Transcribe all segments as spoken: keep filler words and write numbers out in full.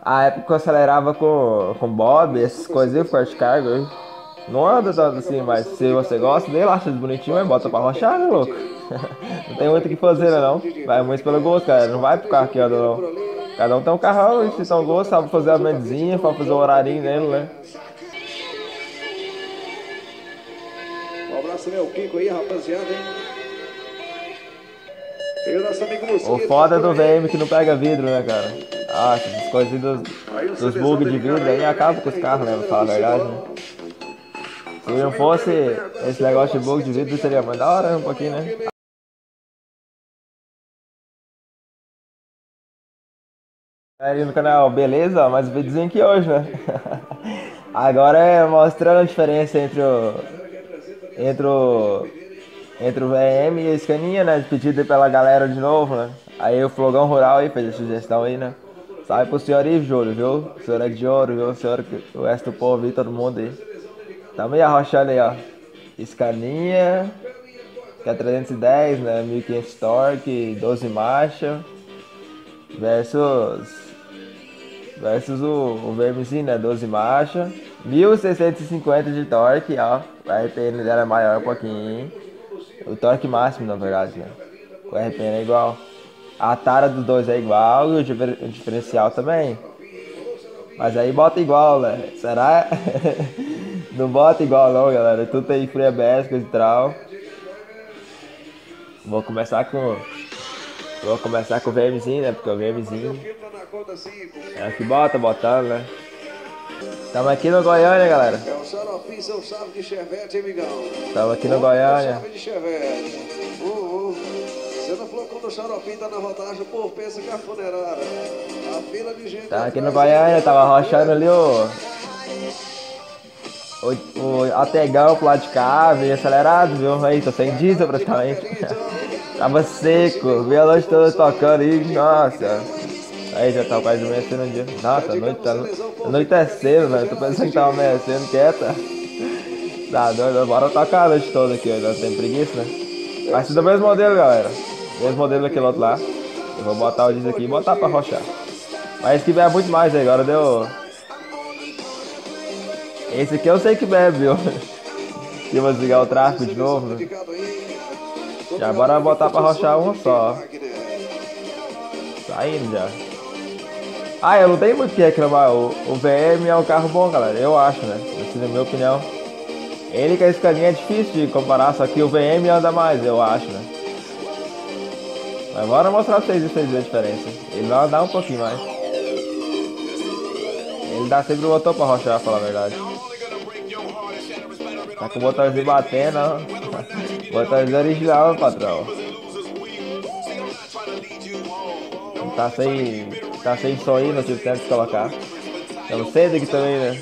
A época que eu acelerava com o Bob, essas coisas, o Forte Cargo. Não anda só assim, mas se você gosta, dê lá, vocês bonitinhos, mas bota pra rochar, né, louco? Não tem muito o que fazer, não. Vai muito pelo gosto, cara. Não vai pro carro que anda, não. Cada um tem um carrão, e se são gostos, sabe fazer a mendezinha, pra fazer o horarinho nele, né? Um abraço meu, Kiko aí, rapaziada, hein? E o nosso amigo Mosquito, o foda do V M que não pega vidro, né, cara? Ah, essas coisinhas dos, dos bugs de vidro aí acabam com os carros, né? Pra falar a verdade, né? Se não fosse esse negócio de bug de vidro, seria mais da hora um pouquinho, né? Aí no canal, beleza? Mais um videozinho aqui hoje, né? Agora é mostrando a diferença entre o... Entre o... Entre o V M e a Scania, né? Pedida pela galera de novo, né? Aí o Flogão Rural aí fez a sugestão aí, né? Salve pro senhor aí, Júlio, viu? O senhor é de ouro, viu? O senhor que o resto do povo aí, todo mundo aí. Tá meio arrochado aí, ó. Scania, que é trezentos e dez, né? mil e quinhentos torque, doze marchas. Versus... Versus o, o VMzinho, né? doze marchas. mil seiscentos e cinquenta de torque, ó. A R P M dela é maior um pouquinho, hein? O torque máximo, na verdade, né? O R P M é igual. A tara dos dois é igual e o diferencial também. Mas aí bota igual, né? Será? Não bota igual não, galera. Tudo tem freio A B S, coisa e tal. Vou começar com... Vou começar com o VMzinho, né? Porque o VMzinho... É o que bota, botando, né? Estamos aqui no Goiânia, galera. Estamos aqui no Goiânia. Tá aqui no Goiânia, tava rochando ali o... O, o ategão pro lado de cá, veio acelerado, viu? Aí, tô sem diesel praticamente. Tava seco, veio a noite toda tocando aí, nossa. Aí já tá quase amanhecendo o dia. Nossa, a noite tá... A noite é cedo, velho. Tô pensando que tá amanhecendo, quieta. Tá doido, bora tocar a noite toda aqui, ó. Já tem preguiça, né? Mas tudo o mesmo modelo, galera. Mesmo modelo daquele outro lá. Eu vou botar o diesel aqui e botar pra rochar. Mas que bebe muito mais aí, agora deu... Esse aqui eu sei que bebe, viu? E vou desligar o tráfego de novo, né? Já bora botar pra rochar um só, ó. Saindo já. Ah, eu não tenho muito o que reclamar, o, o V M é um carro bom, galera, eu acho, né, assim, na minha opinião. Ele com a Scania é difícil de comparar, só que o V M anda mais, eu acho, né. Mas bora mostrar pra vocês, vocês verem a diferença. Ele vai andar um pouquinho mais. Ele dá sempre o motor pra rochar, pra falar a verdade. Tá com o motorzinho batendo, ó. Motorzinho original, patrão. Não tá sem... Tá sem som aí, não tive tempo de colocar. Eu não sei daqui também, né?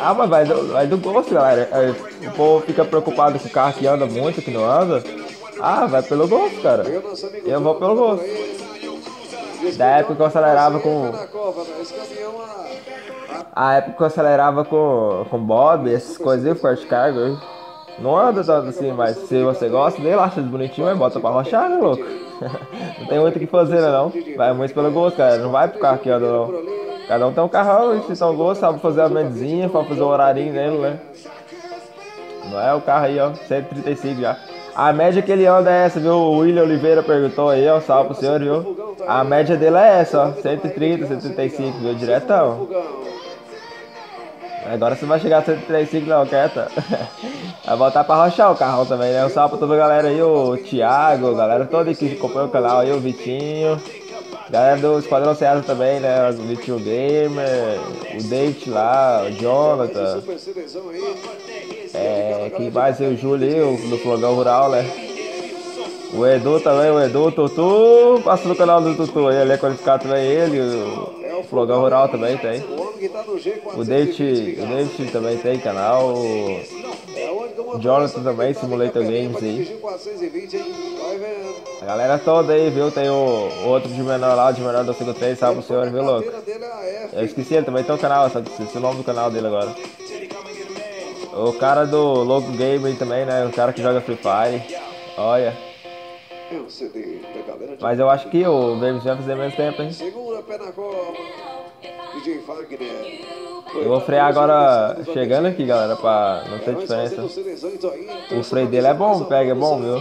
Ah, mas vai do, vai do gosto, galera. O povo fica preocupado com o carro que anda muito, que não anda. Ah, vai pelo gosto, cara. Eu vou pelo gosto. Da época que eu acelerava com... A época que eu acelerava com o Bob, essas coisinhas, o Forte Cargo. Não anda só assim, mas se você gosta, dê lá, vocês bonitinhos, mas bota pra rochar, né, louco? Não tem muito o que fazer, não. Vai muito pelo gosto, cara. Não vai pro carro que anda, não. Cada um tem um carrão, e se são gostos, sabe fazer a mendezinha, pra fazer o horarinho nele, né? Não é o carro aí, ó. cento e trinta e cinco já. A média que ele anda é essa, viu? O William Oliveira perguntou aí, ó. Salve pro senhor, viu? A média dele é essa, ó. cento e trinta, cento e trinta e cinco, viu? Diretão. Agora você vai chegar a cento e trinta e cinco, não, quieta. Vai voltar pra rochar o carrão também, né? Um salve pra toda a galera aí, o Thiago, galera toda que acompanha o canal aí, o Vitinho. Galera do Esquadrão Ceasa também, né? O Vitio Gamer, o Deite lá, o Jonathan. É, quem mais? O Júlio aí, do Flogão Rural, né? O Edu também, o Edu, o Tutu. Passa no canal do Tutu aí, ele é qualificado também, ele. O Flogão Rural também tem. O Deite, o Deite também tem canal. O Jonathan também, Simulator Games aí. A galera toda aí, viu? Tem o outro de menor lá, de menor dois cinco três, salve pro senhor, viu, louco? Eu esqueci, ele também tem um canal, só que esqueci o nome do canal dele agora. O cara do Loco Game aí também, né? O cara que joga Free Fire. Olha. Mas eu acho que o David vai fazer mais tempo, hein? Segura, pé na cola. D J Fagner. Eu vou frear agora chegando aqui, galera, pra não ter diferença. O freio dele é bom, pega, é bom, viu?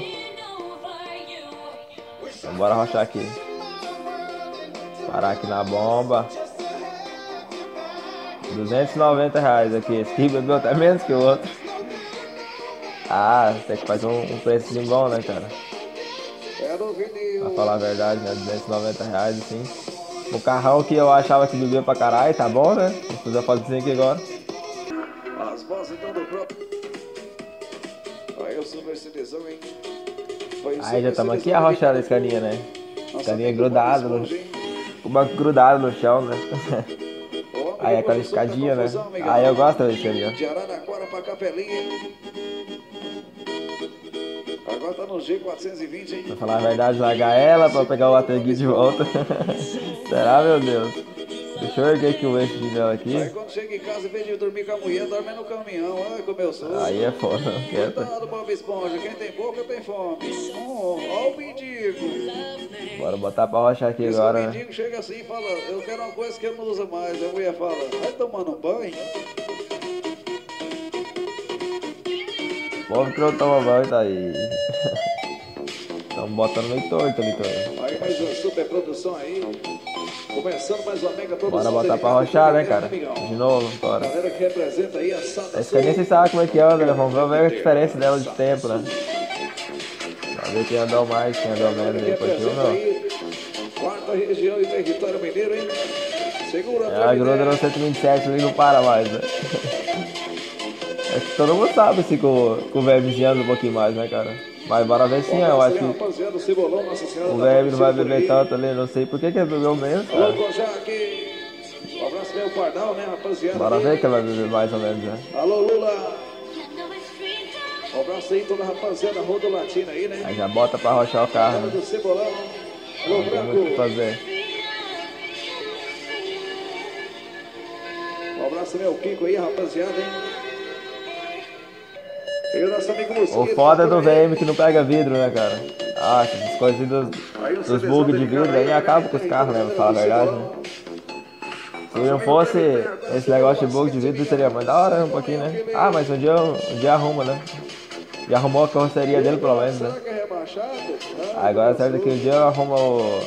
Então bora rochar aqui. Parar aqui na bomba. duzentos e noventa reais aqui. Esse aqui bebeu até menos que o outro. Ah, tem que fazer um, um preçozinho bom, né, cara? Pra falar a verdade, né? duzentos e noventa reais, assim. O carrão que eu achava que bebia pra caralho, tá bom, né? Vou fazer a fotozinha aqui agora. As vozes então do próprio. Aí eu sou Mercedesão, hein? Aí já estamos aqui a rochada desse carinha, né? Carinha grudado no... O banco grudado no chão, né? Aí aquela escadinha, né? Aí eu gosto desse carinha. De Araraquara pra Capelinha. Agora tá no G quatrocentos e vinte, hein? Pra falar a verdade, largar ela pra pegar o lateral de volta. Será, meu Deus? Deixa eu erguer aqui o eixo de vela aqui. Aí quando chega em casa, em vez de dormir com a mulher, dorme no caminhão. Olha como eu sou. Aí é foda, não quero. Coitado, Bob Esponja. Quem tem boca tem fome. Oh, ó o mendigo. Bora botar pra rochar aqui. Esse agora, né? O mendigo chega assim e fala, eu quero uma coisa que eu não uso mais. A mulher fala, vai tomando um banho? O povo que não toma banho tá aí. Estamos botando meio torto, Vitor. Aí mais uma super produção aí. Começando mais uma mega produção. Bora botar pra rochar, né, cara? De novo, bora. Esse carinha vocês sabem como é que é, né? Vamos ver a diferença dela de tempo, né? Vamos ver quem andou mais, quem andou menos aí. Continua, não. Quarta região e território mineiro, hein? Segura a tua. A gruda no cento e vinte e sete ali não para mais, né? É que todo mundo sabe, assim, que o, o V M anda um pouquinho mais, né, cara? Mas bora ver sim, eu acho que o V M não vai beber tanto ali, não sei por que que ele bebeu menos, cara. Bora ver que ele vai beber mais ou menos, né? Alô, Lula! Um abraço aí, toda a rapaziada, roda latina aí, né? Aí já bota pra rochar o carro, né? Não tem muito o que fazer. Um abraço aí, o Kiko aí, rapaziada, hein? E o, nosso amigo o foda do V M que não pega vidro, né, cara? Ah, essas coisinhas dos bugs de vidro aí acabam com os carros, né? Pra falar a verdade, né? Se não fosse esse negócio de bug de vidro, seria mais da hora um pouquinho, né? Ah, mas um dia, um dia arruma, né? Já arrumou a carroceria dele, pelo menos, né? Agora, certo que um dia arruma o...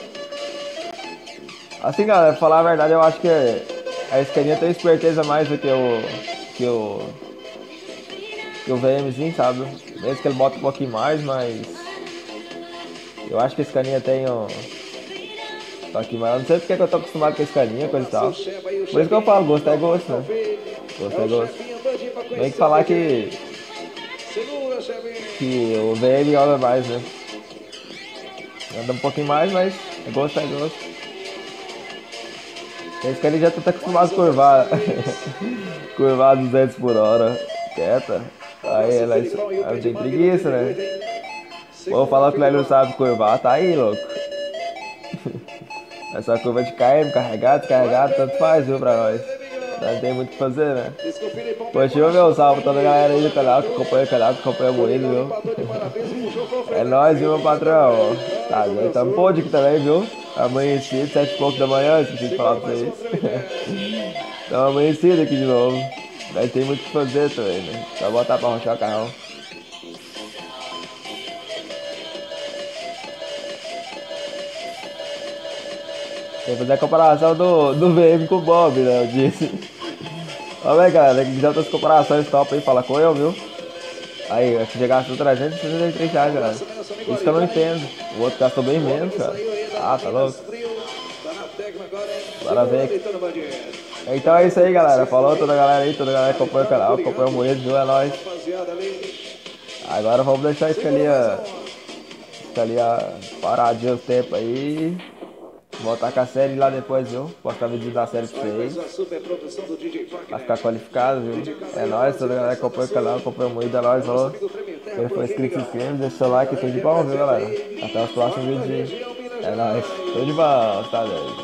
Assim, galera, pra falar a verdade, eu acho que a escaninha tem esperteza mais do que o... Que o... Que o VMzinho, sabe? Mesmo que ele bota um pouquinho mais, mas... Eu acho que esse caninha tem um... toque maior. Não sei porque é que eu tô acostumado com esse caninha, coisa e tal. Por isso que eu falo, gosto é gosto, né? Gosto é gosto. Tem que falar que... Que o V M anda mais, né? Anda um pouquinho mais, mas gosto é gosto. Esse caninha já tá acostumado a curvar. Curvar duzentos por hora. Quieta. Aí ela, ela tem preguiça, né? Vou falar que o Léo não sabe curvar, tá aí, louco. Essa curva de K M, carregado, descarregado, tanto faz, viu, pra nós. Não tem muito o que fazer, né? Continua meu salve, toda a galera aí do canal, que acompanha o canal, que acompanha o Murilo, viu? É nóis, viu, meu patrão? Tá, já tá um pouco aqui também, viu? Amanhecido, sete e pouco da manhã, esqueci de falar pra vocês. Então amanhecido aqui de novo. Mas tem muito o que fazer também, né? Só botar pra rochar o carrão. Tem que fazer a comparação do, do V M com o Bob, né? Eu disse. Olha aí, galera. Tem que fazer outras comparações top aí. Fala com eu, viu? Aí, acho que já gastou trezentos e sessenta e três reais, galera. Isso que eu não entendo. O outro gastou bem menos, cara. Ah, tá louco. Bora ver. Então é isso aí, galera. Falou toda a galera aí, toda a galera que acompanha o canal, acompanha o Murilo, viu? É nóis. Agora vamos deixar a escalinha, escalinha paradinha o tempo aí. Voltar com a série lá depois, viu? Postar vídeo da série pra vocês. Pra ficar qualificado, viu? É nóis, toda a galera que acompanha o canal, acompanha o Murilo, é nóis, falou. Quem for inscrito, se inscreve, deixa o seu like, tudo de bom, viu, galera? Até os próximos vídeos. É nóis. Tudo de bom, tá, velho?